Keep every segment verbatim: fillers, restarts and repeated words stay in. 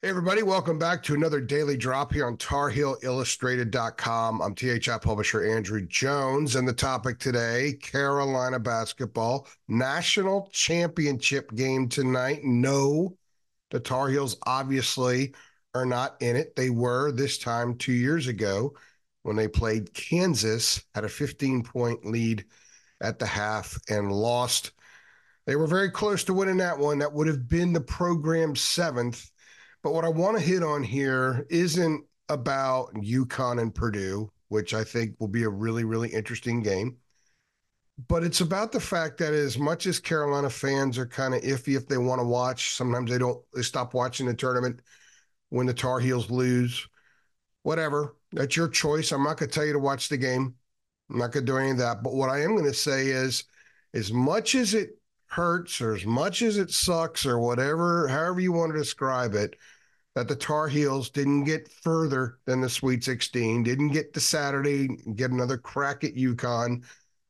Hey, everybody. Welcome back to another Daily Drop here on Tar Heel Illustrated dot com. I'm T H I publisher Andrew Jones, and the topic today, Carolina basketball, national championship game tonight. No, the Tar Heels obviously are not in it. They were this time two years ago when they played Kansas, had a fifteen-point lead at the half and lost. They were very close to winning that one. That would have been the program's seventh. But what I want to hit on here isn't about UConn and Purdue, which I think will be a really, really interesting game. But it's about the fact that as much as Carolina fans are kind of iffy if they want to watch, sometimes they don't, they stop watching the tournament when the Tar Heels lose. Whatever, that's your choice. I'm not going to tell you to watch the game. I'm not going to do any of that. But what I am going to say is, as much as it hurts or as much as it sucks or whatever, however you want to describe it, that the Tar Heels didn't get further than the Sweet sixteen, didn't get to Saturday, get another crack at UConn,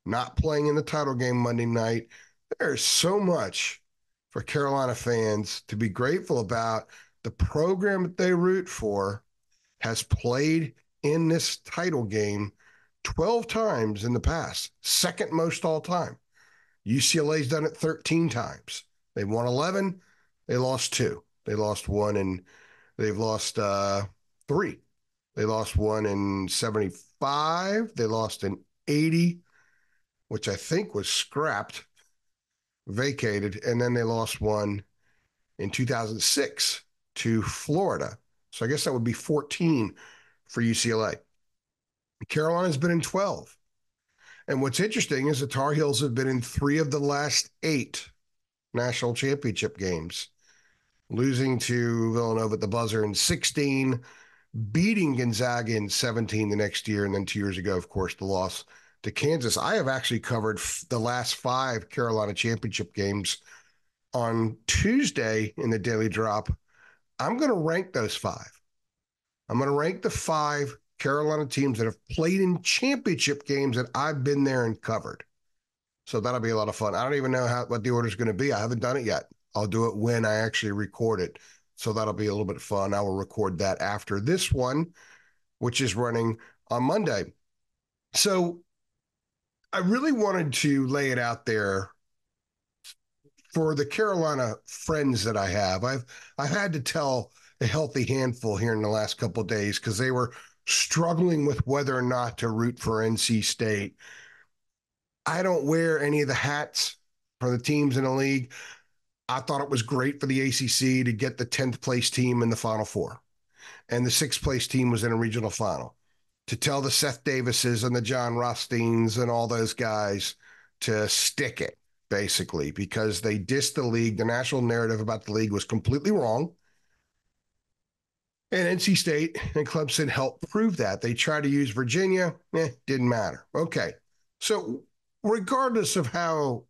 not playing in the title game Monday night. There's so much for Carolina fans to be grateful about. The program that they root for has played in this title game twelve times in the past, second most all time. U C L A's done it thirteen times. They won eleven. They lost two. They lost one, and they've lost uh, three. They lost one in seventy-five. They lost in eighty, which I think was scrapped, vacated. And then they lost one in two thousand six to Florida. So I guess that would be fourteen for U C L A. Carolina's been in twelve. And what's interesting is the Tar Heels have been in three of the last eight national championship games, losing to Villanova at the buzzer in sixteen, beating Gonzaga in seventeen the next year, and then two years ago, of course, the loss to Kansas. I have actually covered f- the last five Carolina championship games on Tuesday in the Daily Drop. I'm going to rank those five. I'm going to rank the five Carolina teams that have played in championship games that I've been there and covered. So that'll be a lot of fun. I don't even know how, what the order is going to be. I haven't done it yet. I'll do it when I actually record it. So that'll be a little bit fun. I will record that after this one, which is running on Monday. So I really wanted to lay it out there for the Carolina friends that I have. I've, I've had to tell a healthy handful here in the last couple of days because they were struggling with whether or not to root for N C State. I don't wear any of the hats for the teams in the league. I thought it was great for the A C C to get the tenth place team in the Final Four, and the sixth place team was in a regional final. To tell the Seth Davises and the John Rothsteins and all those guys to stick it, basically, because they dissed the league. The national narrative about the league was completely wrong. And N C State and Clemson helped prove that. They tried to use Virginia. Eh, didn't matter. Okay. So regardless of how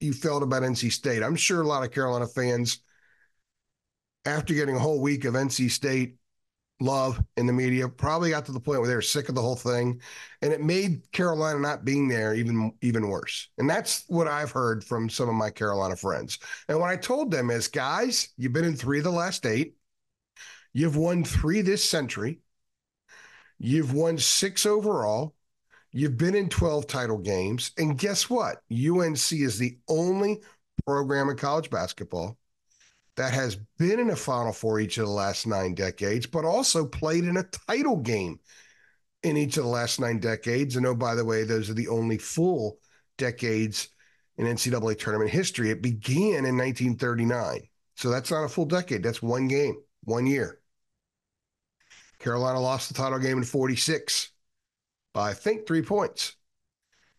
you felt about N C State, I'm sure a lot of Carolina fans, after getting a whole week of N C State love in the media, probably got to the point where they were sick of the whole thing. And it made Carolina not being there even, even worse. And that's what I've heard from some of my Carolina friends. And what I told them is, guys, you've been in three of the last eight. You've won three this century. You've won six overall. You've been in twelve title games. And guess what? U N C is the only program in college basketball that has been in a Final Four each of the last nine decades, but also played in a title game in each of the last nine decades. And oh, by the way, those are the only full decades in N C double A tournament history. It began in nineteen thirty-nine. So that's not a full decade. That's one game, one year. Carolina lost the title game in forty-six by, I think, three points.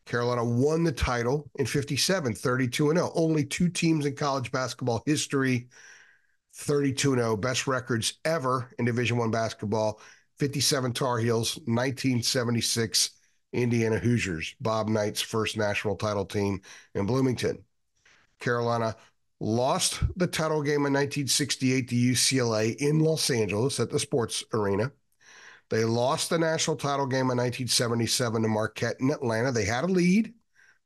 Carolina won the title in fifty-seven, thirty-two and oh. Only two teams in college basketball history, thirty-two and oh, best records ever in Division I basketball. fifty-seven Tar Heels, nineteen seventy-six Indiana Hoosiers, Bob Knight's first national title team in Bloomington. Carolina lost the title game in nineteen sixty-eight to U C L A in Los Angeles at the Sports Arena. They lost the national title game in nineteen seventy-seven to Marquette in Atlanta. They had a lead,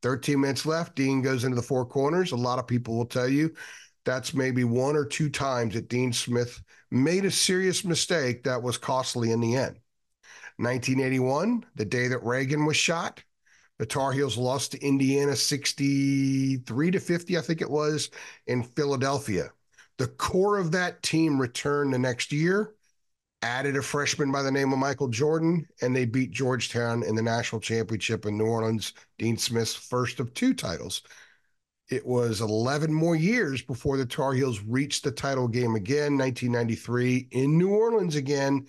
thirteen minutes left. Dean goes into the four corners. A lot of people will tell you that's maybe one or two times that Dean Smith made a serious mistake that was costly in the end. nineteen eighty-one, the day that Reagan was shot, the Tar Heels lost to Indiana sixty-three to fifty, I think it was, in Philadelphia. The core of that team returned the next year, added a freshman by the name of Michael Jordan, and they beat Georgetown in the national championship in New Orleans, Dean Smith's first of two titles. It was eleven more years before the Tar Heels reached the title game again, nineteen ninety-three, in New Orleans again,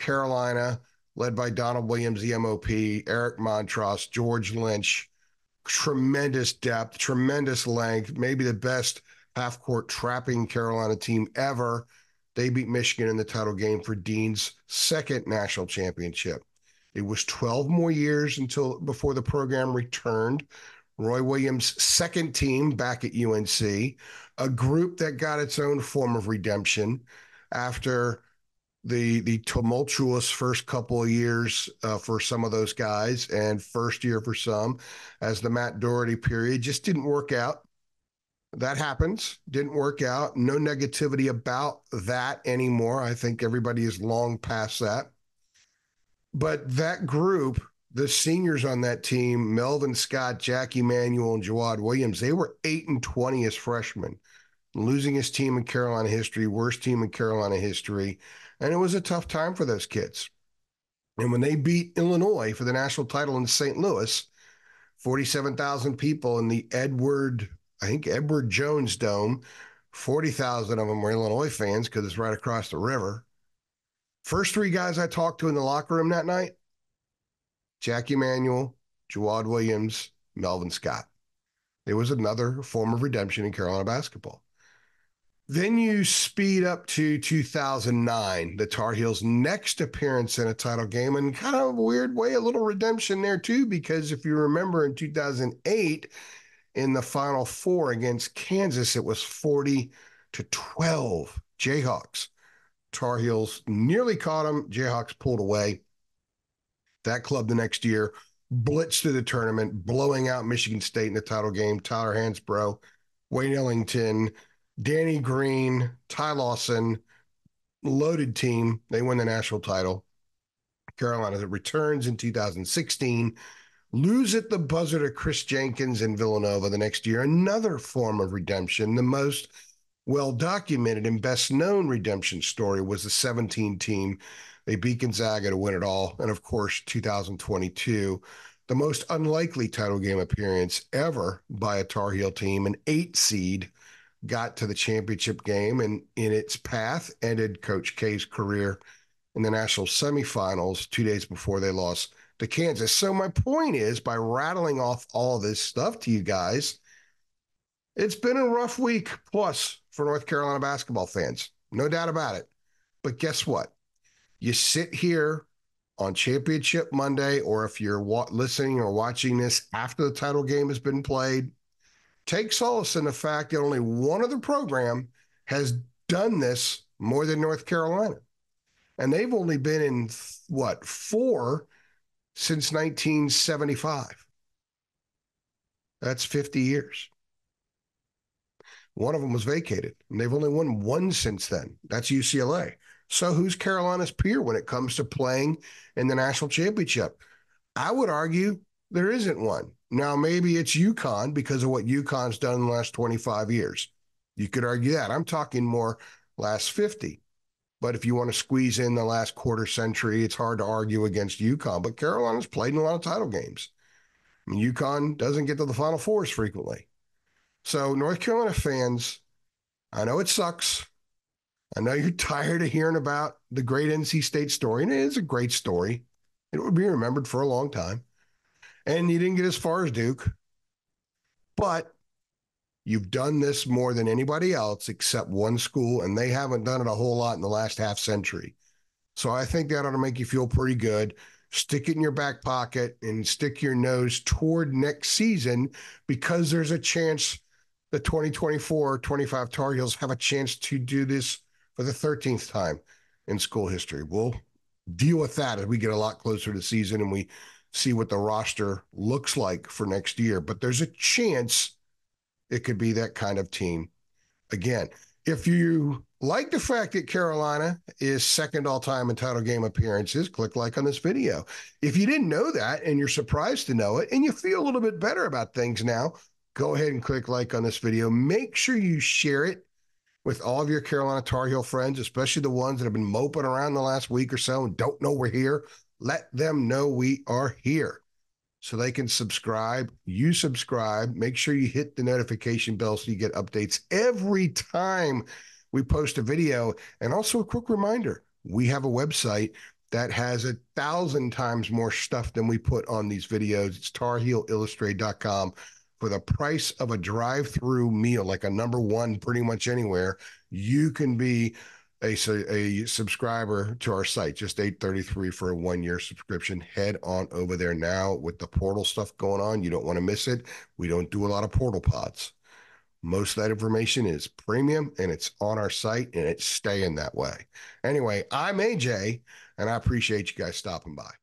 Carolina, led by Donald Williams, the M O P, Eric Montross, George Lynch. Tremendous depth, tremendous length, maybe the best half-court trapping Carolina team ever. They beat Michigan in the title game for Dean's second national championship. It was twelve more years until before the program returned. Roy Williams' second team back at U N C, a group that got its own form of redemption after the the tumultuous first couple of years uh, for some of those guys, and first year for some, as the Matt Doherty period just didn't work out. That happens, didn't work out. No negativity about that anymore. I think everybody is long past that. But that group, the seniors on that team, Melvin Scott, Jackie Manuel, and Jawad Williams, they were eight and twenty as freshmen, losing his team in Carolina history, worst team in Carolina history. And it was a tough time for those kids. And when they beat Illinois for the national title in Saint Louis, forty-seven thousand people in the Edward, I think Edward Jones Dome, forty thousand of them were Illinois fans because it's right across the river. First three guys I talked to in the locker room that night, Jackie Manuel, Jawad Williams, Melvin Scott. There was another form of redemption in Carolina basketball. Then you speed up to two thousand nine, the Tar Heels' next appearance in a title game, and kind of a weird way, a little redemption there too, because if you remember in two thousand eight, in the Final Four against Kansas, it was forty to twelve, Jayhawks. Tar Heels nearly caught them. Jayhawks pulled away. That club the next year blitzed through the tournament, blowing out Michigan State in the title game. Tyler Hansbrough, Wayne Ellington, Danny Green, Ty Lawson, loaded team. They win the national title. Carolina returns in two thousand sixteen, lose at the buzzer to Chris Jenkins in Villanova the next year. Another form of redemption. The most well-documented and best-known redemption story was the seventeen team. They beat Gonzaga to win it all. And, of course, two thousand twenty-two, the most unlikely title game appearance ever by a Tar Heel team. An eight seed got to the championship game, and in its path ended Coach K's career in the national semifinals two days before they lost to Kansas. So my point is, by rattling off all of this stuff to you guys, it's been a rough week plus for North Carolina basketball fans. No doubt about it. But guess what? You sit here on Championship Monday, or if you're wa- listening or watching this after the title game has been played, take solace in the fact that only one other program has done this more than North Carolina. And they've only been in, th- what, four since nineteen seventy-five. That's fifty years. One of them was vacated, and they've only won one since then. That's U C L A. So who's Carolina's peer when it comes to playing in the national championship? I would argue there isn't one. Now, maybe it's UConn because of what UConn's done in the last twenty-five years. You could argue that. I'm talking more last fifty. But if you want to squeeze in the last quarter century, it's hard to argue against UConn. But Carolina's played in a lot of title games. I mean, UConn doesn't get to the Final Fours frequently. So North Carolina fans, I know it sucks. I know you're tired of hearing about the great N C State story, and it is a great story. It will be remembered for a long time. And you didn't get as far as Duke. But you've done this more than anybody else except one school, and they haven't done it a whole lot in the last half century. So I think that ought to make you feel pretty good. Stick it in your back pocket and stick your nose toward next season, because there's a chance the twenty twenty-four twenty-five Tar Heels have a chance to do this for the thirteenth time in school history. We'll deal with that as we get a lot closer to the season and we see what the roster looks like for next year. But there's a chance it could be that kind of team again. If you like the fact that Carolina is second all-time in title game appearances, click like on this video. If you didn't know that and you're surprised to know it and you feel a little bit better about things now, go ahead and click like on this video. Make sure you share it with all of your Carolina Tar Heel friends, especially the ones that have been moping around the last week or so and don't know we're here. Let them know we are here so they can subscribe. You subscribe. Make sure you hit the notification bell so you get updates every time we post a video. And also a quick reminder, we have a website that has a thousand times more stuff than we put on these videos. It's tar heel illustrated dot com. For the price of a drive-through meal, like a number one pretty much anywhere, you can be a, a subscriber to our site. Just eight dollars and thirty-three cents for a one-year subscription. Head on over there now with the portal stuff going on. You don't want to miss it. We don't do a lot of portal pods. Most of that information is premium, and it's on our site, and it's staying that way. Anyway, I'm A J, and I appreciate you guys stopping by.